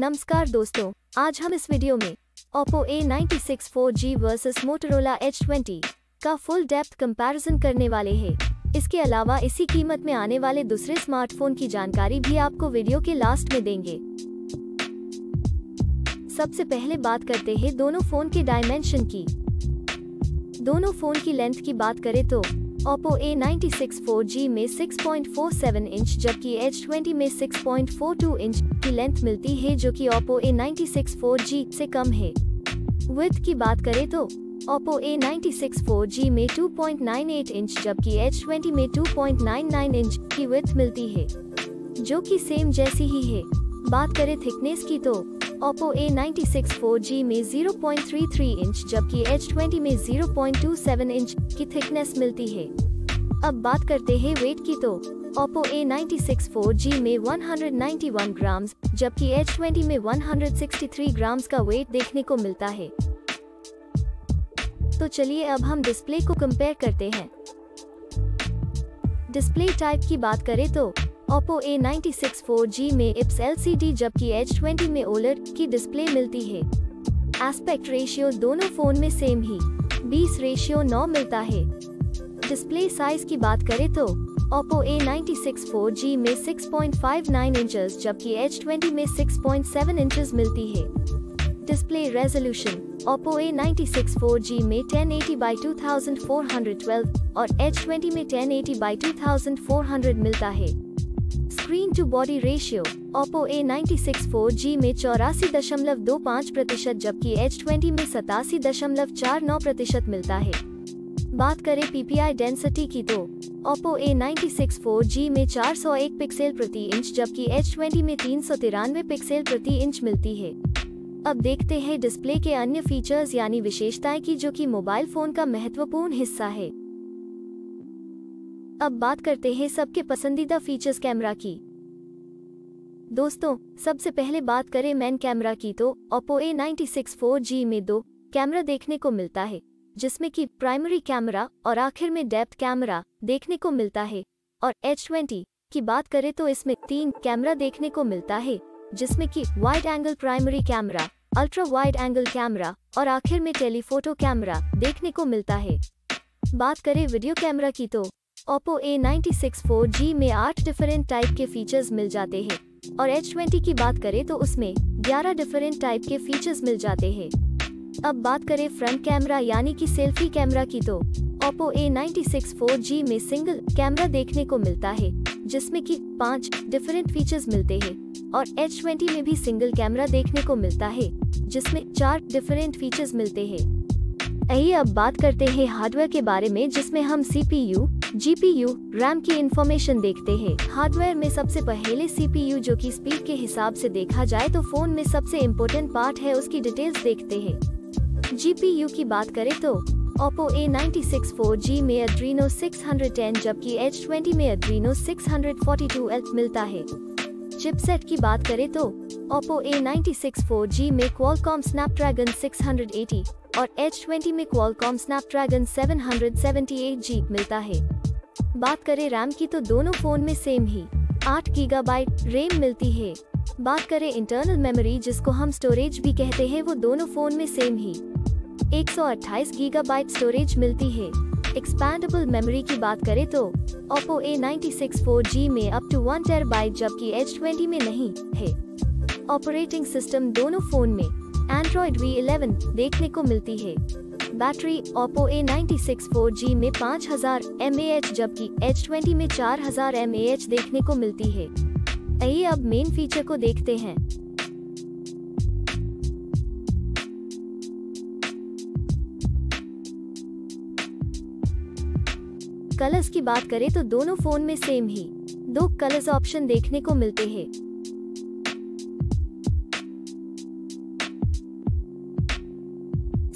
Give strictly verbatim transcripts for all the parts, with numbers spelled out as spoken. नमस्कार दोस्तों, आज हम इस वीडियो में Oppo A ninety six four G versus Motorola Edge twenty का फुल डेप्थ कंपैरिजन करने वाले हैं। इसके अलावा इसी कीमत में आने वाले दूसरे स्मार्टफोन की जानकारी भी आपको वीडियो के लास्ट में देंगे। सबसे पहले बात करते हैं दोनों फोन के डायमेंशन की। दोनों फोन की लेंथ की बात करें तो Oppo A ninety six four G में six point four seven inch जबकि Edge ट्वेंटी में six point four two inch की लेंथ मिलती है, जो कि Oppo A ninety six four G से कम है। विड्थ की बात करें तो Oppo A ninety six four G में two point nine eight inch जबकि Edge ट्वेंटी में two point nine nine inch की विड्थ मिलती है, जो कि सेम जैसी ही है। बात करें थिकनेस की तो Oppo A ninety six four G में zero point thirty three inch जबकि Edge ट्वेंटी में zero point two seven inch की थिकनेस मिलती है। अब बात करते हैं वेट की तो Oppo A ninety six four G में वन नाइन्टी वन ग्राम्स जबकि Edge ट्वेंटी में वन सिक्स्टी थ्री ग्राम्स का वेट देखने को मिलता है। तो चलिए अब हम डिस्प्ले को कंपेयर करते हैं। डिस्प्ले टाइप की बात करें तो Oppo A ninety six four G में I P S L C D जबकि Edge ट्वेंटी में O L E D की डिस्प्ले मिलती है। एस्पेक्ट रेशियो दोनों फोन में सेम ही बीस रेशियो नौ मिलता है। डिस्प्ले साइज की बात करें तो Oppo A ninety six four G में six point five nine inches जबकि Edge ट्वेंटी में सिक्स पॉइंट सेवन इंचेस मिलती है। Display resolution Oppo A ninety six four G में ten eighty by two thousand four hundred twelve और Edge twenty में ten eighty by two thousand four hundred मिलता है। Screen to body ratio Oppo A ninety six four G में चौरासी दशमलव दो पाँच प्रतिशत जबकि Edge ट्वेंटी में सतासी दशमलव चार नौ प्रतिशत मिलता है। बात करें P P I डेंसिटी की तो Oppo A ninety six four G में चार सौ एक पिक्सल प्रति इंच जबकि Edge ट्वेंटी में तीन सौ तिरानवे पिक्सल प्रति इंच मिलती है। अब देखते हैं डिस्प्ले के अन्य फीचर्स यानी विशेषताएं की, जो कि मोबाइल फोन का महत्वपूर्ण हिस्सा है। अब बात करते हैं सबके पसंदीदा फीचर्स कैमरा की। दोस्तों, सबसे पहले बात करें मेन कैमरा की तो Oppo A ninety six four G में दो कैमरा देखने को मिलता है, जिसमें कि प्राइमरी कैमरा और आखिर में डेप्थ कैमरा देखने को मिलता है। और Edge ट्वेंटी की बात करें तो इसमें तीन कैमरा देखने को मिलता है, जिसमें कि wide angle primary camera, ultra wide angle camera और आखिर में टेलीफोटो कैमरा देखने को मिलता है। बात करें वीडियो कैमरा की तो Oppo A ninety six four G में आठ डिफरेंट टाइप के फीचर्स मिल जाते हैं और Edge ट्वेंटी की बात करें तो उसमें ग्यारह डिफरेंट टाइप के फीचर्स मिल जाते हैं। अब बात करें फ्रंट कैमरा यानी कि सेल्फी कैमरा की तो Oppo A ninety six four G में सिंगल कैमरा देखने को मिलता है, जिसमें कि पाँच डिफरेंट फीचर्स मिलते हैं और Edge ट्वेंटी में भी सिंगल कैमरा देखने को मिलता है, जिसमें चार डिफरेंट फीचर्स मिलते हैं। आइए अब बात करते हैं हार्डवेयर के बारे में, जिसमें हम C P U, G P U, RAM की इंफॉर्मेशन देखते हैं। हार्डवेयर में सबसे पहले C P U, जो कि स्पीड के हिसाब से देखा जाए तो फोन में सबसे इम्पोर्टेंट पार्ट है, उसकी डिटेल्स देखते हैं। G P U की बात करें तो Oppo A ninety six four G में Adreno सिक्स टेन जबकि Edge ट्वेंटी में Adreno six forty two L मिलता है। चिपसेट की बात करें तो Oppo A ninety six four G में Qualcomm Snapdragon सिक्स एटी और Edge ट्वेंटी में Qualcomm Snapdragon seven seventy eight G मिलता है। बात करें रैम की तो दोनों फोन में सेम ही आठ गीगाबाइट रैम मिलती है। बात करें इंटरनल मेमोरी, जिसको हम स्टोरेज भी कहते हैं, वो दोनों फोन में सेम ही एक सौ अट्ठाईस गीगाबाइट स्टोरेज मिलती है। एक्सपैंडेबल मेमोरी की बात करें तो Oppo A ninety six four G में अप टू वन टेराबाइट जबकि Edge ट्वेंटी में नहीं है। ऑपरेटिंग सिस्टम दोनों फोन में Android V इलेवन देखने को मिलती है। Battery Oppo A ninety six four G में पाँच हज़ार एम ए एच जबकि Edge ट्वेंटी में चार हज़ार एम ए एच देखने को मिलती है। आइए अब मेन फीचर को देखते हैं। कलर्स की बात करें तो दोनों फोन में सेम ही दो कलर्स ऑप्शन देखने को मिलते हैं।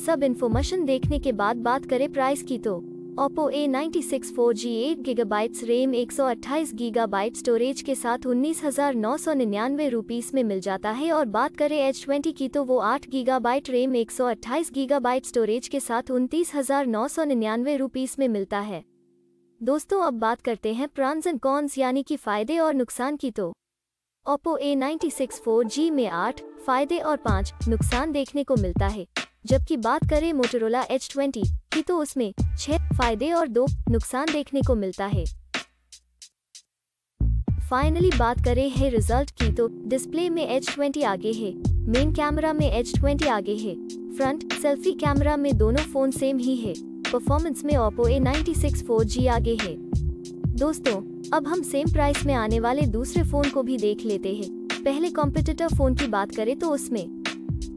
सब इन्फॉर्मेशन देखने के बाद बात करें प्राइस की तो Oppo A ninety six four G eight gigabyte RAM एक सौ अट्ठाईस गीगाबाइट स्टोरेज के साथ उन्नीस हज़ार नौ सौ निन्यानवे रुपीस में मिल जाता है और बात करें Edge ट्वेंटी की तो वो आठ गीगाबाइट रैम एक सौ अट्ठाईस गीगाबाइट स्टोरेज के साथ उनतीस हज़ार नौ सौ निन्यानवे रुपीस में मिलता है। दोस्तों, अब बात करते हैं प्रॉन्स एंड कॉन्स यानी कि फायदे और नुकसान की तो Oppo A ninety six four G में आठ फायदे और पाँच नुकसान देखने को मिलता है, जबकि बात करें Motorola Edge ट्वेंटी की तो उसमें छह फायदे और दो नुकसान देखने को मिलता है। फाइनली बात करें है रिजल्ट की तो डिस्प्ले में Edge ट्वेंटी आगे है, मेन कैमरा में Edge ट्वेंटी आगे है, फ्रंट सेल्फी कैमरा में दोनों फोन सेम ही है, परफॉर्मेंस में Oppo A ninety six four G आगे है। दोस्तों, अब हम सेम प्राइस में आने वाले दूसरे फोन को भी देख लेते हैं। पहले कॉम्पिटिटर फोन की बात करें तो उसमें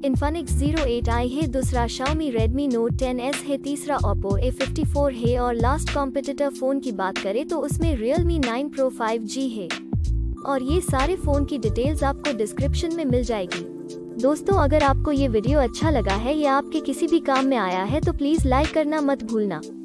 Infinix ज़ीरो एट आई है, दूसरा Xiaomi Redmi Note ten S है, तीसरा Oppo A फिफ्टी फोर है और लास्ट कॉम्पिटिटर फोन की बात करें तो उसमें Realme nine Pro five G है। और ये सारे फोन की डिटेल्स आपको डिस्क्रिप्शन में मिल जाएगी। दोस्तों, अगर आपको ये वीडियो अच्छा लगा है या आपके किसी भी काम में आया है तो प्लीज लाइक करना मत भूलना।